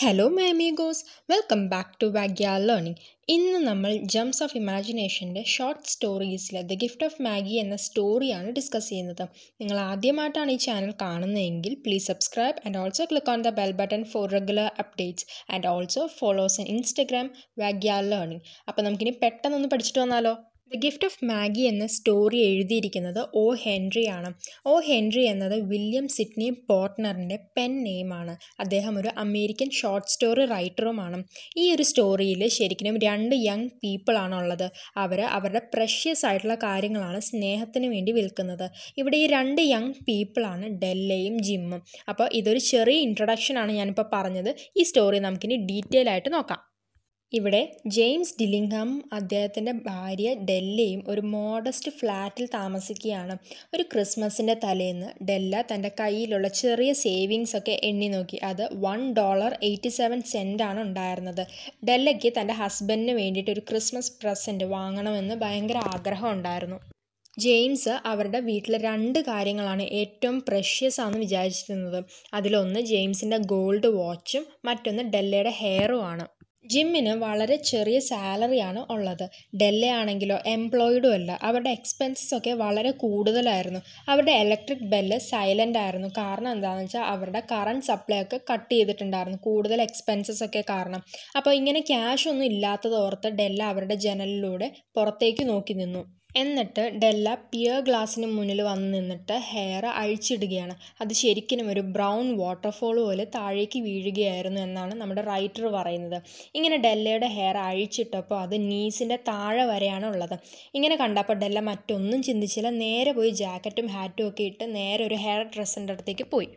Hello my amigos, welcome back to വാഗിയ learning. ഇന്ന് നമ്മൾ ജെംസ് ഓഫ് ഇമാജിനേഷൻ്റെ ഷോർട്ട് സ്റ്റോറീസിലെ ദ ഗിഫ്റ്റ് ഓഫ് മാഗി എന്ന സ്റ്റോറിയാണ് ഡിസ്കസ് ചെയ്യുന്നത്. നിങ്ങൾ ആദ്യമായിട്ടാണ് ഈ ചാനൽ കാണുന്നതെങ്കിൽ please subscribe and also click on the bell button for regular updates and also follows in Instagram വാഗിയ ലേണിംഗ്. അപ്പോൾ നമുക്കിനി പെട്ടെന്നൊന്ന് പഠിച്ചിട്ട് വന്നാലോ? ദ ഗിഫ്റ്റ് ഓഫ് മാഗി എന്ന സ്റ്റോറി എഴുതിയിരിക്കുന്നത് ഒ. ഹെൻറി ആണ്. ഒ. ഹെൻറി എന്നത് വില്യം സിഡ്നി പോർട്ടറിൻ്റെ പെൻ നെയിമാണ്. അദ്ദേഹം ഒരു അമേരിക്കൻ ഷോർട്ട് സ്റ്റോറി റൈറ്ററുമാണ്. ഈ ഒരു സ്റ്റോറിയിൽ ശരിക്കും രണ്ട് യങ് പീപ്പിളാണുള്ളത്. അവർ അവരുടെ പ്രഷ്യസ് ആയിട്ടുള്ള കാര്യങ്ങളാണ് സ്നേഹത്തിന് വേണ്ടി വിൽക്കുന്നത്. ഇവിടെ ഈ രണ്ട് യങ് പീപ്പിളാണ് ഡെല്ലയും ജിമ്മും. അപ്പോൾ ഇതൊരു ചെറിയ ഇൻട്രൊഡക്ഷനാണ് ഞാനിപ്പോൾ പറഞ്ഞത്. ഈ സ്റ്റോറി നമുക്കിനി ഡീറ്റെയിൽ ആയിട്ട് നോക്കാം. ഇവിടെ ജെയിംസ് ഡില്ലിംഗ്ഹാം അദ്ദേഹത്തിൻ്റെ ഭാര്യ ഡെല്ലയും ഒരു മോഡസ്റ്റ് ഫ്ലാറ്റിൽ താമസിക്കുകയാണ്. ഒരു ക്രിസ്മസിൻ്റെ തലേന്ന് ഡെല്ല തൻ്റെ കയ്യിലുള്ള ചെറിയ സേവിങ്സ് ഒക്കെ എണ്ണി നോക്കി. അത് $1.87 ആണ് ഉണ്ടായിരുന്നത്. ഡെല്ലയ്ക്ക് തൻ്റെ ഹസ്ബൻഡിന് വേണ്ടിയിട്ട് ഒരു ക്രിസ്മസ് പ്രസൻറ്റ് വാങ്ങണമെന്ന് ഭയങ്കര ആഗ്രഹം ഉണ്ടായിരുന്നു. ജെയിംസ് അവരുടെ വീട്ടിലെ രണ്ട് കാര്യങ്ങളാണ് ഏറ്റവും പ്രഷ്യസ് ആണെന്ന് വിചാരിച്ചിരുന്നത്. അതിലൊന്ന് ജെയിംസിൻ്റെ ഗോൾഡ് വാച്ചും മറ്റൊന്ന് ഡെല്ലയുടെ ഹെയറുമാണ്. ജിമ്മിന് വളരെ ചെറിയ സാലറിയാണ് ഉള്ളത്. ഡെല്ലയാണെങ്കിലോ എംപ്ലോയിഡും അല്ല. അവരുടെ എക്സ്പെൻസസ് ഒക്കെ വളരെ കൂടുതലായിരുന്നു. അവരുടെ ഇലക്ട്രിക് ബെല്ല് സൈലൻ്റ് ആയിരുന്നു. കാരണം എന്താണെന്ന് വെച്ചാൽ അവരുടെ കറണ്ട് സപ്ലൈ ഒക്കെ കട്ട് ചെയ്തിട്ടുണ്ടായിരുന്നു, കൂടുതൽ എക്സ്പെൻസസ് ഒക്കെ കാരണം. അപ്പോൾ ഇങ്ങനെ ക്യാഷ് ഒന്നും ഇല്ലാത്തത് ഓർത്ത് ഡെല്ല അവരുടെ ജനലിലൂടെ പുറത്തേക്ക് നോക്കി നിന്നു. എന്നിട്ട് ഡെല്ല പിയർ ഗ്ലാസിന് മുന്നിൽ വന്ന് നിന്നിട്ട് ഹെയർ അഴിച്ചിടുകയാണ്. അത് ശരിക്കും ഒരു ബ്രൗൺ വാട്ടർഫോൾ പോലെ താഴേക്ക് വീഴുകയായിരുന്നു എന്നാണ് നമ്മുടെ റൈറ്റർ പറയുന്നത്. ഇങ്ങനെ ഡെല്ലയുടെ ഹെയർ അഴിച്ചിട്ടപ്പോൾ അത് നീസിൻ്റെ താഴെ വരെയാണ് ഉള്ളത്. ഇങ്ങനെ കണ്ടപ്പോൾ ഡെല്ല മറ്റൊന്നും ചിന്തിച്ചില്ല. നേരെ പോയി ജാക്കറ്റും ഹാറ്റും ഒക്കെ ഇട്ട് നേരെ ഒരു ഹെയർ ഡ്രസ്സിൻ്റെ അടുത്തേക്ക് പോയി.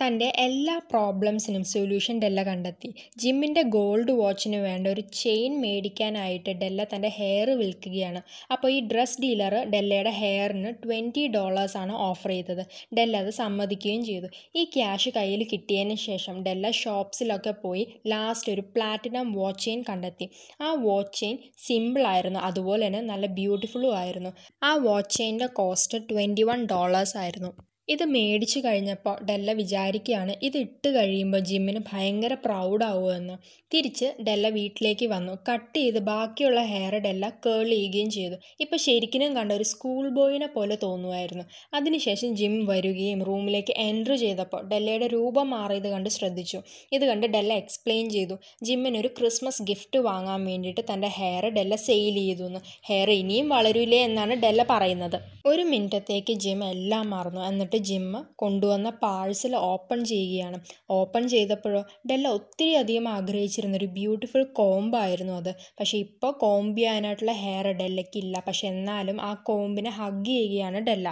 തൻ്റെ എല്ലാ പ്രോബ്ലംസിനും സൊല്യൂഷൻ ഡെല്ല കണ്ടെത്തി. ജിമ്മിൻ്റെ ഗോൾഡ് വാച്ചിന് വേണ്ട ഒരു ചെയിൻ മേടിക്കാനായിട്ട് ഡെല്ല തൻ്റെ ഹെയർ വിൽക്കുകയാണ്. അപ്പോൾ ഈ ഡ്രസ് ഡീലർ ഡെല്ലയുടെ ഹെയറിന് $20 ആണ് ഓഫർ ചെയ്തത്. ഡെല്ല അത് സമ്മതിക്കുകയും ചെയ്തു. ഈ ക്യാഷ് കയ്യിൽ കിട്ടിയതിന് ശേഷം ഡെല്ല ഷോപ്സിലൊക്കെ പോയി ലാസ്റ്റ് ഒരു പ്ലാറ്റിനം വാച്ച് ചെയിൻ കണ്ടെത്തി. ആ വാച്ച് ചെയിൻ സിമ്പിളായിരുന്നു, അതുപോലെ തന്നെ നല്ല ബ്യൂട്ടിഫുള്ളും ആയിരുന്നു. ആ വാച്ച് ചെയിൻ്റെ കോസ്റ്റ് $21 ആയിരുന്നു. ഇത് മേടിച്ചു കഴിഞ്ഞപ്പോൾ ഡെല്ല വിചാരിക്കുകയാണ് ഇത് ഇട്ട് കഴിയുമ്പോൾ ജിമ്മിന് ഭയങ്കര പ്രൗഡാവുമെന്ന്. തിരിച്ച് ഡെല്ല വീട്ടിലേക്ക് വന്നു. കട്ട് ചെയ്ത് ബാക്കിയുള്ള ഹെയർ ഡെല്ല കേൾ ചെയ്യുകയും ചെയ്തു. ഇപ്പോൾ ശരിക്കും കണ്ട ഒരു സ്കൂൾ ബോയിനെ പോലെ തോന്നുമായിരുന്നു. അതിനുശേഷം ജിം വരികയും റൂമിലേക്ക് എൻട്രി ചെയ്തപ്പോൾ ഡെല്ലയുടെ രൂപം മാറിയത് കണ്ട് ശ്രദ്ധിച്ചു. ഇത് കണ്ട് ഡെല്ല എക്സ്പ്ലെയിൻ ചെയ്തു ജിമ്മിനൊരു ക്രിസ്മസ് ഗിഫ്റ്റ് വാങ്ങാൻ വേണ്ടിയിട്ട് തൻ്റെ ഹെയർ ഡെല്ല സെയിൽ ചെയ്തു എന്ന്. ഹെയർ ഇനിയും വളരൂലേ എന്നാണ് ഡെല്ല പറയുന്നത്. ഒരു മിനിറ്റത്തേക്ക് ജിം എല്ലാം മറന്നു. എന്നിട്ട് ജിം കൊണ്ടുവന്ന പാഴ്സൽ ഓപ്പൺ ചെയ്യുകയാണ്. ഓപ്പൺ ചെയ്തപ്പോഴോ ഡെല്ല ഒത്തിരി അധികം ആഗ്രഹിച്ചിരുന്നൊരു ബ്യൂട്ടിഫുൾ കോമ്പായിരുന്നു അത്. പക്ഷേ ഇപ്പോൾ കോമ്പ് ചെയ്യാനായിട്ടുള്ള ഹെയർ ഡെല്ലയ്ക്കില്ല. പക്ഷെ എന്നാലും ആ കോമ്പിനെ ഹഗ് ചെയ്യുകയാണ് ഡെല്ല.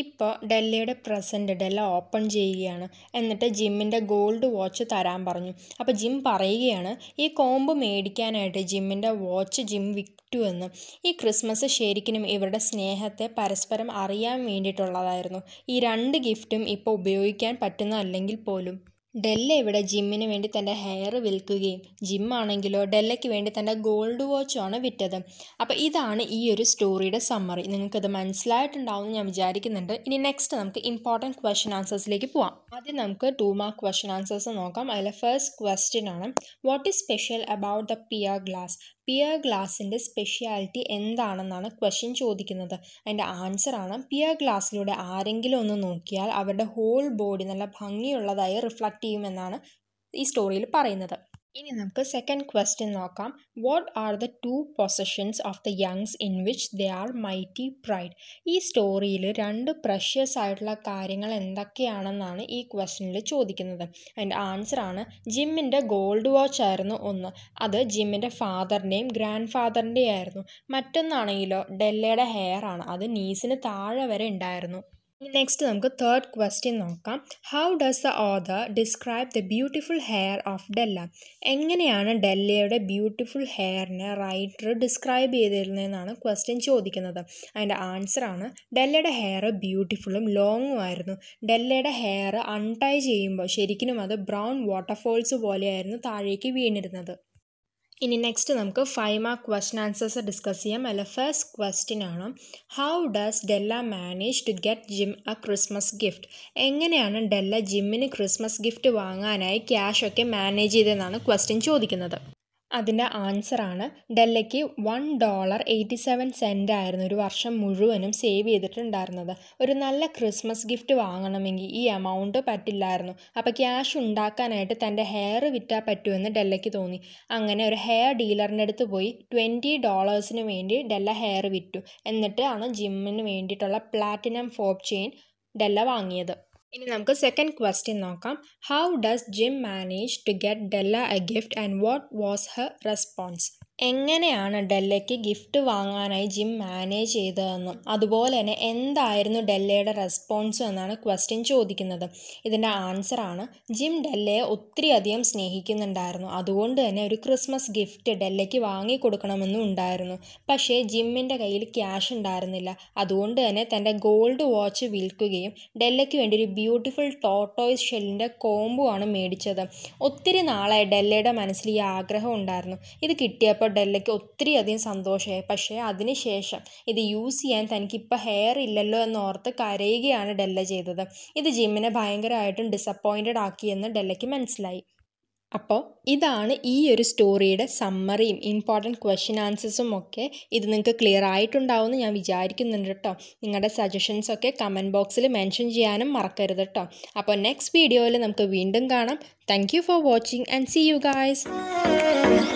ഇപ്പോൾ ഡെല്ലയുടെ പ്രസൻറ്റ് ഡെല്ല ഓപ്പൺ ചെയ്യുകയാണ്. എന്നിട്ട് ജിമ്മിൻ്റെ ഗോൾഡ് വാച്ച് തരാൻ പറഞ്ഞു. അപ്പോൾ ജിം പറയുകയാണ് ഈ കോമ്പ് മേടിക്കാനായിട്ട് ജിമ്മിൻ്റെ വാച്ച് ജിം വിറ്റു എന്ന്. ഈ ക്രിസ്മസ് ശരിക്കും ഇവരുടെ സ്നേഹത്തെ പരസ്പരം അറിയാൻ വേണ്ടിയിട്ടുള്ളതായിരുന്നു. ഈ രണ്ട് ഗിഫ്റ്റും ഇപ്പോൾ ഉപയോഗിക്കാൻ പറ്റുന്നതല്ലെങ്കിൽ പോലും ഡെല്ല ഇവിടെ ജിമ്മിന് വേണ്ടി തൻ്റെ ഹെയർ വിൽക്കുകയും ജിമ്മാണെങ്കിലോ ഡെല്ലയ്ക്ക് വേണ്ടി തൻ്റെ ഗോൾഡ് വാച്ചുമാണ് വിറ്റത്. അപ്പോൾ ഇതാണ് ഈ ഒരു സ്റ്റോറിയുടെ സമ്മറി. നിങ്ങൾക്കത് മനസ്സിലായിട്ടുണ്ടാവും എന്ന് ഞാൻ വിചാരിക്കുന്നുണ്ട്. ഇനി നെക്സ്റ്റ് നമുക്ക് ഇമ്പോർട്ടൻറ്റ് ക്വസ്റ്റ്യൻ ആൻസേഴ്സിലേക്ക് പോവാം. ആദ്യം നമുക്ക് 2 മാർക്ക് ക്വസ്റ്റ്യൻ ആൻസേഴ്സ് നോക്കാം. അതിലെ ഫസ്റ്റ് ക്വസ്റ്റ്യൻ ആണ് what is special about the pier glass? Pier ഗ്ലാസിൻ്റെ സ്പെഷ്യാലിറ്റി എന്താണെന്നാണ് ക്വസ്റ്റ്യൻ ചോദിക്കുന്നത്. അതിൻ്റെ ആൻസറാണ് പിയർ ഗ്ലാസ്സിലൂടെ ആരെങ്കിലും ഒന്ന് നോക്കിയാൽ അവരുടെ ഹോൾ ബോഡി നല്ല ഭംഗിയുള്ളതായി റിഫ്ലക്റ്റ് ചെയ്യുമെന്നാണ് ഈ സ്റ്റോറിയിൽ പറയുന്നത്. ഇനി നമുക്ക് സെക്കൻഡ് ക്വസ്റ്റ്യൻ നോക്കാം. What are the 2 possessions of the Young's in which they are mighty pride? ഈ സ്റ്റോറിയിൽ 2 പ്രഷ്യസ് ആയിട്ടുള്ള കാര്യങ്ങൾ എന്തൊക്കെയാണെന്നാണ് ഈ ക്വസ്റ്റ്യനിൽ ചോദിക്കുന്നത്. അതിൻ്റെ ആൻസറാണ് ജിമ്മിൻ്റെ ഗോൾഡ് വാച്ച് ആയിരുന്നു ഒന്ന്. അത് ജിമ്മിൻ്റെ ഫാദറിൻ്റെയും ഗ്രാൻഡ് ഫാദറിൻ്റെയും ആയിരുന്നു. മറ്റൊന്നാണെങ്കിലോ ഡെല്ലയുടെ ഹെയർ ആണ്. അത് നീസിന് താഴെ വരെ ഉണ്ടായിരുന്നു. നെക്സ്റ്റ് നമുക്ക് തേർഡ് ക്വസ്റ്റ്യൻ നോക്കാം. How does the author describe the beautiful hair of Della? എങ്ങനെയാണ് ഡെല്ലയുടെ ബ്യൂട്ടിഫുൾ ഹെയറിനെ റൈറ്റർ ഡിസ്ക്രൈബ് ചെയ്തിരുന്നതെന്നാണ് ക്വസ്റ്റ്യൻ ചോദിക്കുന്നത്. അതിൻ്റെ ആൻസറാണ് ഡെല്ലയുടെ ഹെയർ ബ്യൂട്ടിഫുള്ളും ലോങ്ങും ആയിരുന്നു. ഡെല്ലയുടെ ഹെയർ അൺടൈ ചെയ്യുമ്പോൾ ശരിക്കും അത് ബ്രൗൺ വാട്ടർഫോൾസ് പോലെയായിരുന്നു താഴേക്ക് വീണിരുന്നത്. ഇനി നെക്സ്റ്റ് നമുക്ക് 5 മാർക്ക് ക്വസ്റ്റ്യൻ ആൻസേഴ്സ് ഡിസ്കസ് ചെയ്യാം. അല്ല ഫസ്റ്റ് ക്വസ്റ്റ്യൻ ആണ് how does Della manage to get Jim a Christmas gift. എങ്ങനെയാണ് ഡെല്ല ജിമ്മിന് ക്രിസ്മസ് ഗിഫ്റ്റ് വാങ്ങാനായി ക്യാഷ് ഒക്കെ മാനേജ് ചെയ്തതെന്നാണ് ക്വസ്റ്റ്യൻ ചോദിക്കുന്നത്. അതിൻ്റെ ആൻസറാണ് ഡെല്ലയ്ക്ക് $1.87 ആയിരുന്നു ഒരു വർഷം മുഴുവനും സേവ് ചെയ്തിട്ടുണ്ടായിരുന്നത്. ഒരു നല്ല ക്രിസ്മസ് ഗിഫ്റ്റ് വാങ്ങണമെങ്കിൽ ഈ എമൗണ്ട് പറ്റില്ലായിരുന്നു. അപ്പോൾ ക്യാഷ് ഉണ്ടാക്കാനായിട്ട് തൻ്റെ ഹെയർ വിറ്റാൽ പറ്റുമെന്ന് ഡെല്ലയ്ക്ക് തോന്നി. അങ്ങനെ ഒരു ഹെയർ ഡീലറിൻ്റെ അടുത്ത് പോയി $20 വേണ്ടി ഡെല്ല ഹെയർ വിറ്റു. എന്നിട്ടാണ് ജിമ്മിന് വേണ്ടിയിട്ടുള്ള പ്ലാറ്റിനം ഫോപ്പ് ചെയിൻ ഡെല്ല വാങ്ങിയത്. ഇനി നമുക്ക് സെക്കൻഡ് ക്വസ്റ്റ്യൻ നോക്കാം. How does Jim manage to get Della a gift and what was her response. എങ്ങനെയാണ് ഡെല്ലയ്ക്ക് ഗിഫ്റ്റ് വാങ്ങാനായി ജിം മാനേജ് ചെയ്തതെന്നും അതുപോലെ തന്നെ എന്തായിരുന്നു ഡെല്ലയുടെ റെസ്പോൺസ് എന്നാണ് ക്വസ്റ്റ്യൻ ചോദിക്കുന്നത്. ഇതിൻ്റെ ആൻസറാണ് ജിം ഡെല്ലയെ ഒത്തിരി അധികം സ്നേഹിക്കുന്നുണ്ടായിരുന്നു. അതുകൊണ്ട് തന്നെ ഒരു ക്രിസ്മസ് ഗിഫ്റ്റ് ഡെല്ലയ്ക്ക് വാങ്ങിക്കൊടുക്കണമെന്നും ഉണ്ടായിരുന്നു. പക്ഷേ ജിമ്മിൻ്റെ കയ്യിൽ ക്യാഷ് ഉണ്ടായിരുന്നില്ല. അതുകൊണ്ട് തന്നെ തൻ്റെ ഗോൾഡ് വാച്ച് വിൽക്കുകയും ഡെല്ലയ്ക്ക് വേണ്ടി ഒരു ബ്യൂട്ടിഫുൾ ടോർട്ടോയ്സ് ഷെല്ലിൻ്റെ കോംബോ ആണ് മേടിച്ചത്. ഒത്തിരി നാളായി ഡെല്ലയുടെ മനസ്സിൽ ഈ ആഗ്രഹം ഉണ്ടായിരുന്നു. ഇത് കിട്ടിയപ്പോൾ ഡെല്ലയ്ക്ക് ഒത്തിരി അധികം സന്തോഷമായി. പക്ഷേ അതിനുശേഷം ഇത് യൂസ് ചെയ്യാൻ തനിക്കിപ്പോൾ ഹെയർ ഇല്ലല്ലോ എന്നോർത്ത് കരയുകയാണ് ഡെല്ല ചെയ്തത്. ഇത് ജിമ്മിനെ ഭയങ്കരമായിട്ടും ഡിസപ്പോയിൻറ്റഡ് ആക്കിയെന്ന് ഡെല്ലയ്ക്ക് മനസ്സിലായി. അപ്പോൾ ഇതാണ് ഈ ഒരു സ്റ്റോറിയുടെ സമ്മറിയും ഇമ്പോർട്ടൻറ്റ് ക്വസ്റ്റ്യൻ ആൻസേഴ്സും ഒക്കെ. ഇത് നിങ്ങൾക്ക് ക്ലിയർ ആയിട്ടുണ്ടാവുമെന്ന് ഞാൻ വിചാരിക്കുന്നുണ്ട് കേട്ടോ. നിങ്ങളുടെ സജഷൻസൊക്കെ കമൻറ്റ് ബോക്സിൽ മെൻഷൻ ചെയ്യാനും മറക്കരുത് കേട്ടോ. അപ്പോൾ നെക്സ്റ്റ് വീഡിയോയിൽ നമുക്ക് വീണ്ടും കാണാം. Thank you for watching and see you guys.